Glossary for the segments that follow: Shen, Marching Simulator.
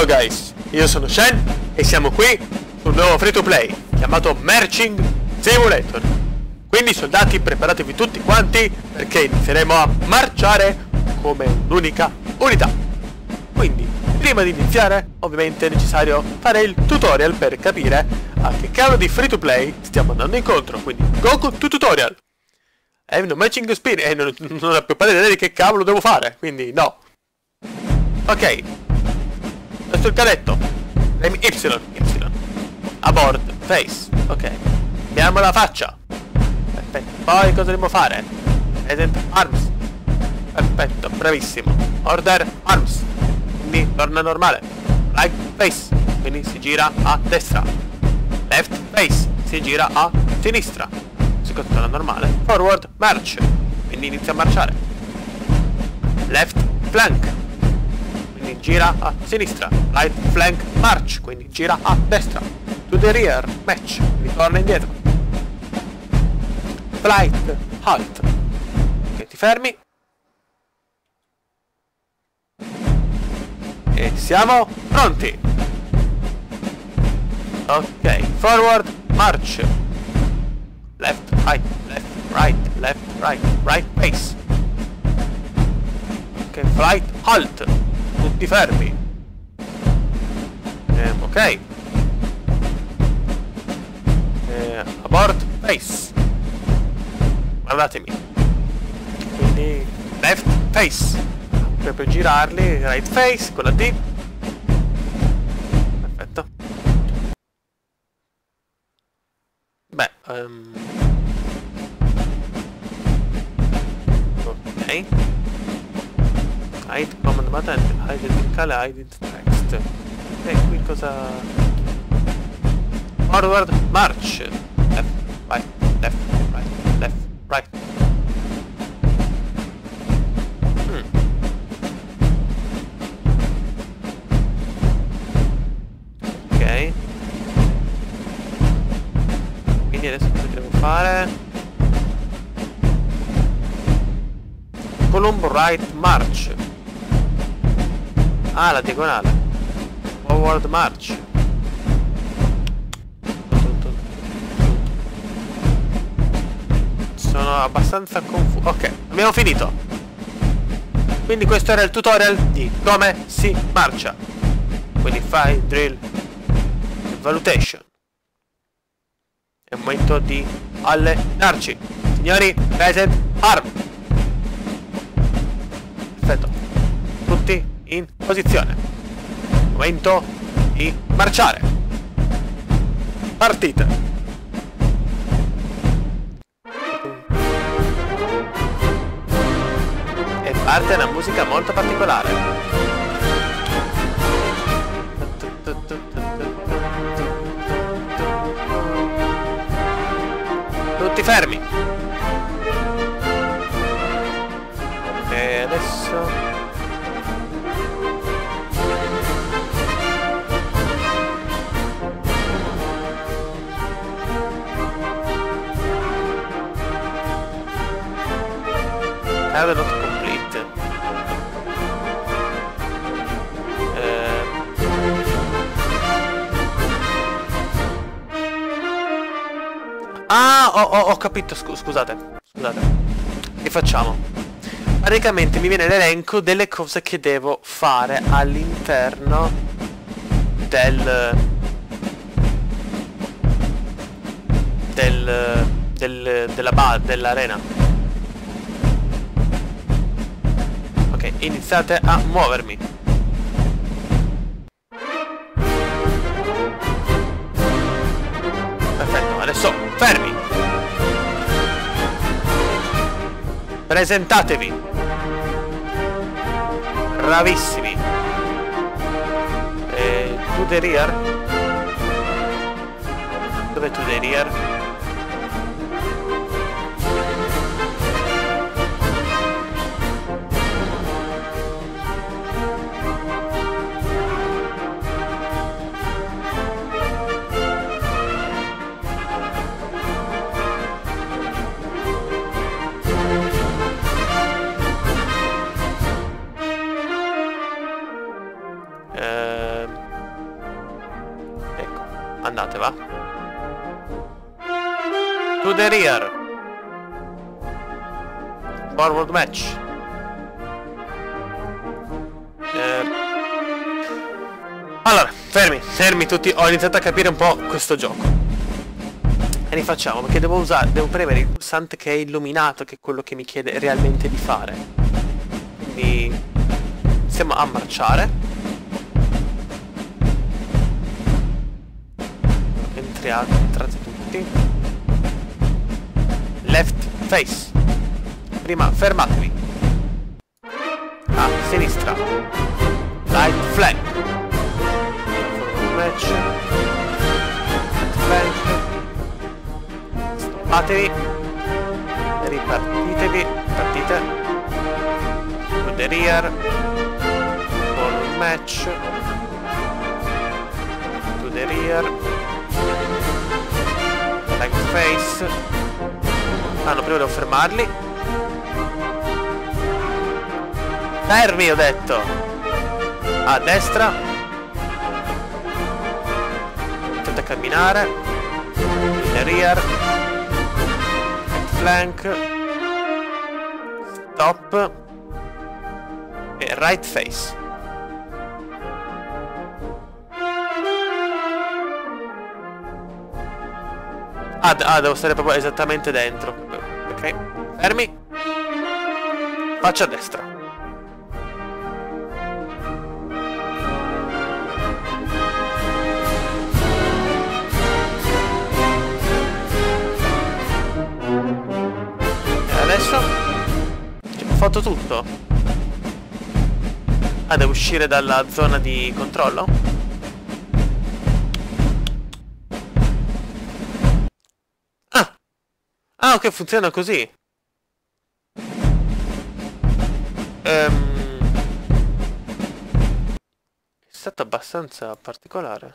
Hello guys, io sono Shen e siamo qui su un nuovo free to play chiamato Marching Simulator. Quindi soldati, preparatevi tutti quanti perché inizieremo a marciare come un'unica unità. Quindi prima di iniziare ovviamente è necessario fare il tutorial per capire a che cavolo di free to play stiamo andando incontro. Quindi go to tutorial. È un matching spin e non ho più padre di che cavolo devo fare, quindi no. Ok, questo è il cadetto. Y. Abort, face. Ok, abbiamo la faccia. Perfetto, poi cosa dobbiamo fare? Present arms. Perfetto, bravissimo. Order arms. Quindi torna normale. Right face. Quindi si gira a destra. Left face. Si gira a sinistra. Secondo torna normale. Forward march. Quindi inizia a marciare. Left flank. Quindi gira a sinistra. Right flank march. Quindi gira a destra. To the rear match. Quindi torna indietro. Flight halt. Ok, ti fermi. E siamo pronti. Ok, forward march. Left right, left right, right pace. Ok, flight halt. Tutti fermi. Ok. Abort face. Guardatemi. Quindi left face. Proprio girarli. Right face con la D. Perfetto. Beh. Ok. Hide command button, hide verticale, hide text. E qui cosa? Forward march. Left, right, left, right, left, right. Ok. Quindi adesso cosa devo fare? Column right march. Ah, la diagonale. Forward march. Sono abbastanza confuso. Ok, abbiamo finito. Quindi questo era il tutorial di come si marcia. Quindi fai drill valutation. È il momento di allenarci. Signori, present arm. Perfetto. Tutti in posizione. Momento di marciare. Partita. E parte una musica molto particolare. Tutti fermi. E adesso not complete. Ho capito, scusate. Che facciamo? Praticamente mi viene l'elenco delle cose che devo fare all'interno dell'arena. Iniziate a muovermi. Perfetto, adesso fermi. Presentatevi. Bravissimi. To the rear. Dov'è to the rear? Andate, va. To the rear. Forward match. Allora, fermi tutti. Ho iniziato a capire un po' questo gioco. E rifacciamo, perché devo usare, devo premere il pulsante che è illuminato, che è quello che mi chiede realmente di fare. Quindi iniziamo a marciare. Entrate tutti. Left face. Prima fermatevi. A sinistra. Light flag. Match. Flag. Fermatevi, ripartitevi, partite, to the rear, ball match, to the rear, back face. Ah no, prima devo fermarli. Fermi, ho detto. A destra. Intanto a camminare, to the rear. Flank. Stop. E right face. Ah, devo stare proprio esattamente dentro. Ok. Fermi. Faccia a destra. Ho fatto tutto. Ah, devo uscire dalla zona di controllo? Ah! Ah, ok, funziona così. È stato abbastanza particolare.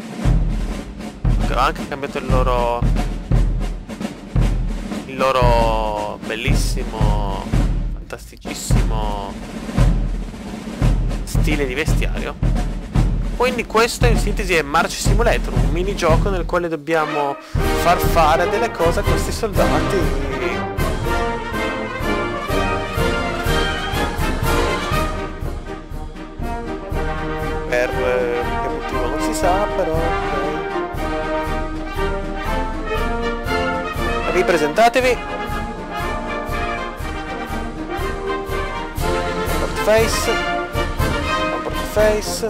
Ok, ho anche cambiato il loro bellissimo, fantasticissimo stile di vestiario. Quindi questo in sintesi è Marching Simulator, un minigioco nel quale dobbiamo far fare delle cose a questi soldati. Per che motivo non si sa, però... Ripresentatevi. Portface. Portface.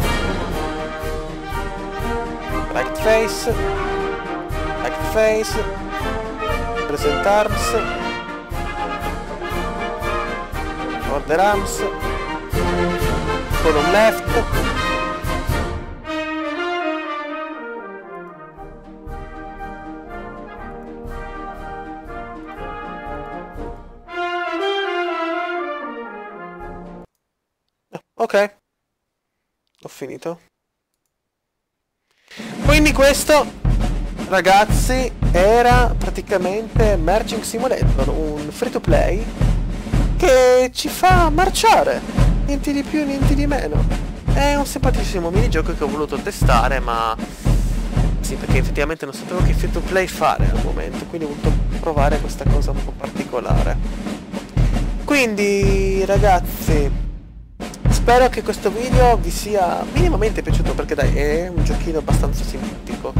Right face. Right face. Present arms. Order arms. Column left. Ok, ho finito. Quindi questo, ragazzi, era praticamente Marching Simulator, un free to play che ci fa marciare, niente di più, niente di meno. È un simpaticissimo minigioco che ho voluto testare, ma sì, perché effettivamente non sapevo che free to play fare al momento, quindi ho voluto provare questa cosa un po' particolare. Quindi, ragazzi, spero che questo video vi sia minimamente piaciuto, perché dai, è un giochino abbastanza simpatico.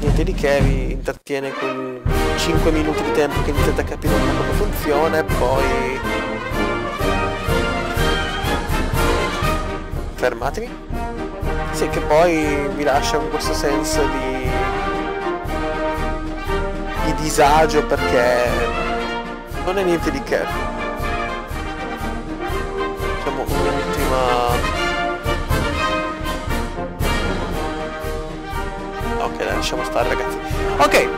Niente di che, vi intrattiene con 5 minuti di tempo che iniziate a capire un po' come funziona e poi... Fermatevi. Sì, che poi vi lascia con questo senso di disagio, perché non è niente di che. Ok, lasciamo stare, ragazzi. Ok,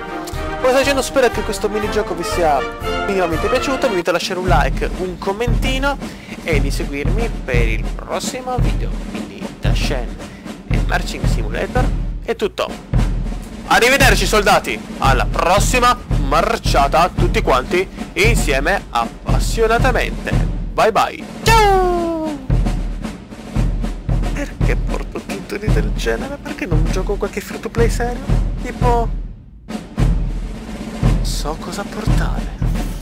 come sto dicendo, spero che questo minigioco vi sia minimamente piaciuto. Vi invito a lasciare un like, un commentino e di seguirmi per il prossimo video. Quindi da Shen e Marching Simulator è tutto. Arrivederci, soldati. Alla prossima marciata, tutti quanti insieme appassionatamente. Bye bye. Ciao. Che porto situazioni del genere, perché non gioco qualche free to play serio? Tipo... so cosa portare.